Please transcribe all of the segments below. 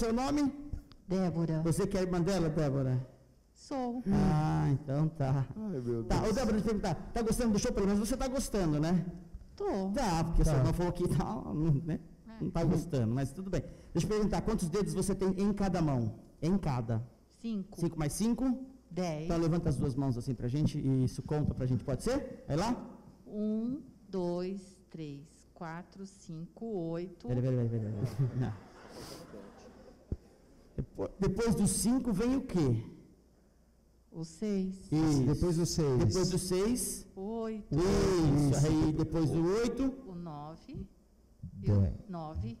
seu nome? Débora. Você que é irmã dela, Débora? Sou. Ah, então tá. Ai, meu Deus. Tá, ô Débora, tá gostando do show? Pelo menos você tá gostando, né? Tô. Tá, porque tá. Só não falou que não, né? É. Não tá gostando, mas tudo bem. Deixa eu perguntar, quantos dedos você tem em cada mão? Em cada? 5. 5 mais 5? 10. Então levanta as duas mãos assim pra gente e isso conta pra gente, pode ser? Vai lá? 1, 2, 3, 4, 5, 8. Peraí. Depois dos 5 vem o quê? O 6. Isso. Depois do 6. Depois do 6. O 8. Isso. Aí depois do 8. O 9. 9.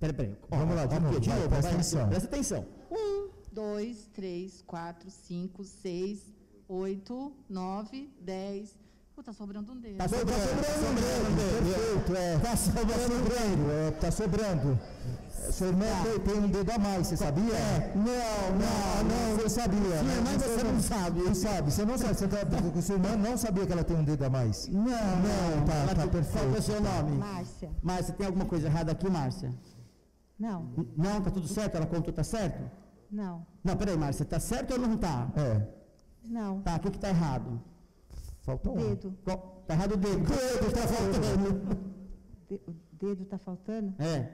Peraí. Vamos lá, de novo. Presta atenção. 1, 2, 3, 4, 5, 6, 8, 9, 10. Tá sobrando um dedo. Tá sobrando. Sua irmã tem um dedo a mais, você sabia? É. Não, eu sabia. Você não sabe. Sua irmã não sabia que ela tem um dedo a mais. Não, tá perfeito. Qual é o seu nome? Márcia. Márcia, tem alguma coisa errada aqui, Márcia? Não. Não, tá tudo certo? Ela contou, tá certo? Não. Não, peraí, Márcia, tá certo ou não tá? É. Não. Tá, o que tá errado? Faltou um. Dedo. Tá errado o dedo. Dedo tá faltando. O dedo tá faltando? É.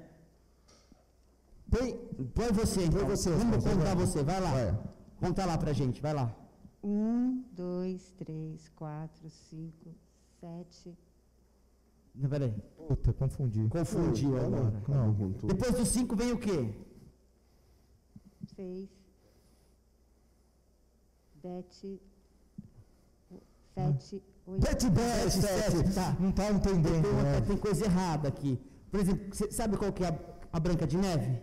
Põe você, então. Vamos contar você, vai lá. É. Conta lá pra gente, vai lá. 1, 2, 3, 4, 5, 7. Não, peraí. Puta, confundi. Confundi agora. Não. Depois do 5 vem o quê? 6, 7. 7, 8. Tá. Não está entendendo. Tem coisa errada aqui. Por exemplo, você sabe qual que é a Branca de Neve?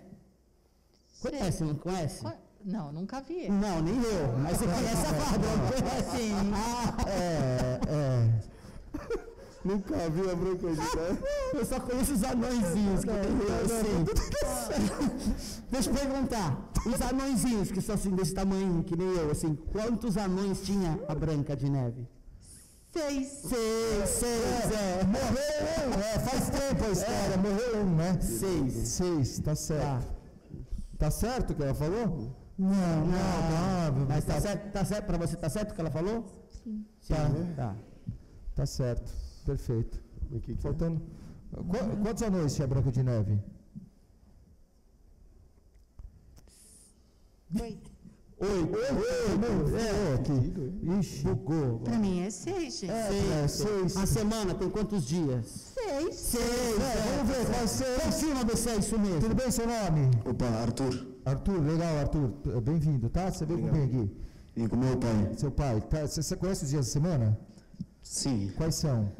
Conhece, não conhece? Não, nunca vi. Não, nem eu. Mas você conhece a Bárbara, não conhece? Nunca vi a Branca de Neve. Eu só conheço os anõezinhos. Deixa eu perguntar. Os anõezinhos que são assim, desse tamanho, que nem eu, assim, quantos anões tinha a Branca de Neve? 6. Morreu um, faz tempo a história, morreu um, né? 6, tá certo. Tá certo o que ela falou? Não. Mas tá certo pra você, tá certo o que ela falou? Sim. Tá certo, perfeito. Faltando. Quantos anões tinha a Branca de Neve? 8. Ixi. Bugou. Pra mim é 6, gente. 6. A semana tem quantos dias? 6. 6. Vamos ver. Vai ser. Confirma você, é isso mesmo. Tudo bem, seu nome? Opa, Arthur. Arthur, legal, Arthur. Bem-vindo, tá? Você veio com quem aqui? Vim com meu pai. Seu pai. Tá? Você conhece os dias da semana? Sim. Quais são?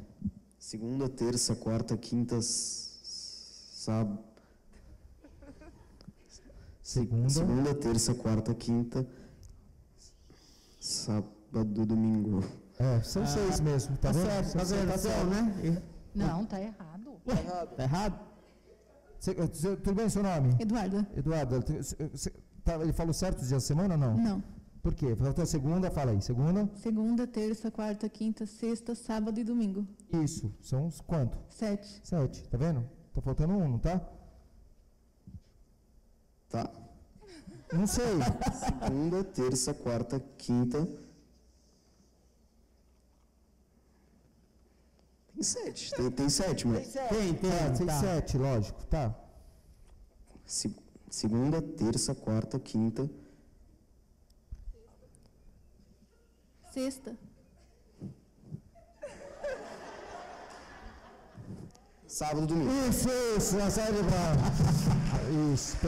Segunda, terça, quarta, quinta, sábado. Segunda, terça, quarta, quinta, sábado, domingo. São 6 mesmo, tá vendo? Tá certo, né? Não, tá errado. Tá errado? Tudo bem, seu nome? Eduardo, ele falou certo os dias da semana ou não? Não. Por quê? Faltou a segunda, fala aí, segunda? Segunda, terça, quarta, quinta, sexta, sábado e domingo. Isso, são quanto? 7, tá vendo? Tá faltando um, não tá? Tá. Não sei. Segunda, terça, quarta, quinta. Tem 7. Tem 7, mas. Tem 7, lógico. Tá. Segunda, terça, quarta, quinta. Sexta. Sábado, domingo. Isso, a série vai. Isso, perfeito.